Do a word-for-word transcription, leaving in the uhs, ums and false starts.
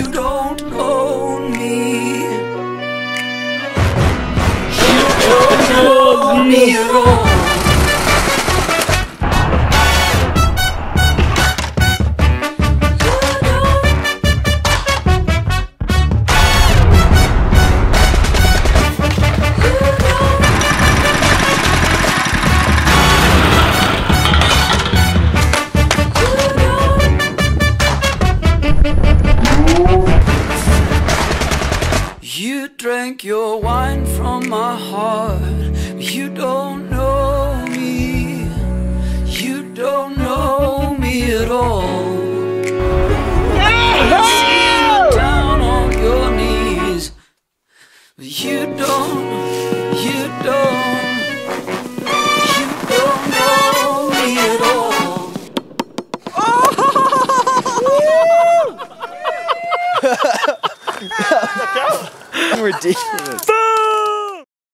you don't own me. You don't own me at all. You drank your wine from my heart, but you don't know me. You don't know me at all. I see you down on your knees, but you don't, you don't, you don't know me at all. Oh! That was ridiculous.